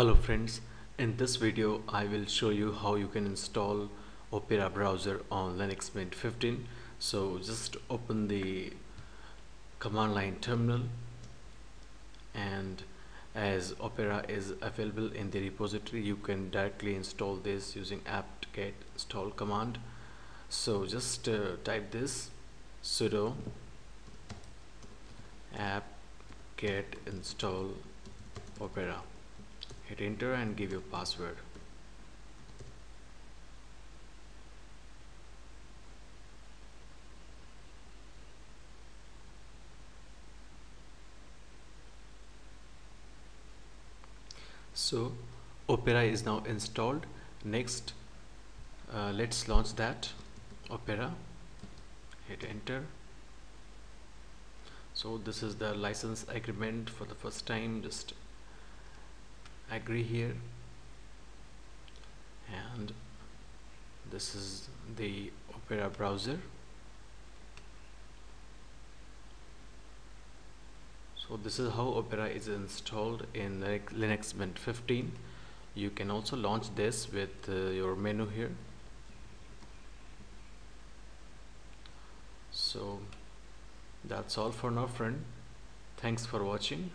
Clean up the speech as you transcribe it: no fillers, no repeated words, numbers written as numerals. Hello friends, in this video I will show you how you can install Opera browser on Linux Mint 15. So just open the command line terminal, and as Opera is available in the repository, you can directly install this using apt-get install command. So just type this sudo apt-get install Opera. Hit enter and give your password. So Opera is now installed. Next, let's launch that Opera. Hit enter. So this is the license agreement for the first time. Just agree here, and this is the Opera browser. So this is how Opera is installed in Linux Mint 15. You can also launch this with your menu here. So that's all for now, friend. Thanks for watching.